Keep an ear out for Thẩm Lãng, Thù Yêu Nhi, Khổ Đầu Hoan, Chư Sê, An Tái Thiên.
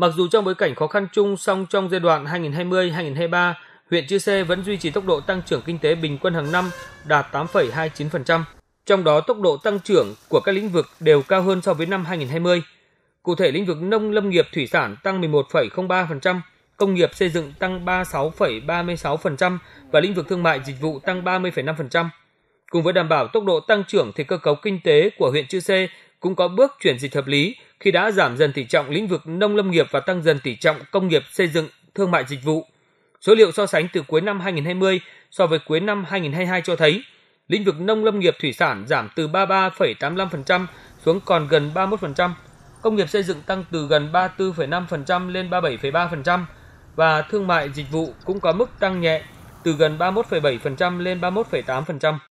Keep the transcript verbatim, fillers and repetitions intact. Mặc dù trong bối cảnh khó khăn chung, song trong giai đoạn hai nghìn không trăm hai mươi đến hai nghìn không trăm hai mươi ba, huyện Chư Sê vẫn duy trì tốc độ tăng trưởng kinh tế bình quân hàng năm đạt tám phẩy hai mươi chín phần trăm. Trong đó, tốc độ tăng trưởng của các lĩnh vực đều cao hơn so với năm hai nghìn không trăm hai mươi. Cụ thể, lĩnh vực nông lâm nghiệp thủy sản tăng mười một phẩy không ba phần trăm, công nghiệp xây dựng tăng ba mươi sáu phẩy ba mươi sáu phần trăm và lĩnh vực thương mại dịch vụ tăng ba mươi phẩy năm phần trăm. Cùng với đảm bảo tốc độ tăng trưởng thì cơ cấu kinh tế của huyện Chư Sê cũng có bước chuyển dịch hợp lý khi đã giảm dần tỷ trọng lĩnh vực nông lâm nghiệp và tăng dần tỷ trọng công nghiệp xây dựng, thương mại dịch vụ. Số liệu so sánh từ cuối năm hai nghìn không trăm hai mươi so với cuối năm hai nghìn không trăm hai mươi hai cho thấy lĩnh vực nông lâm nghiệp thủy sản giảm từ ba mươi ba phẩy tám mươi lăm phần trăm xuống còn gần ba mươi mốt phần trăm, công nghiệp xây dựng tăng từ gần ba mươi tư phẩy năm phần trăm lên ba mươi bảy phẩy ba phần trăm và thương mại dịch vụ cũng có mức tăng nhẹ từ gần ba mươi mốt phẩy bảy phần trăm lên ba mươi mốt phẩy tám phần trăm.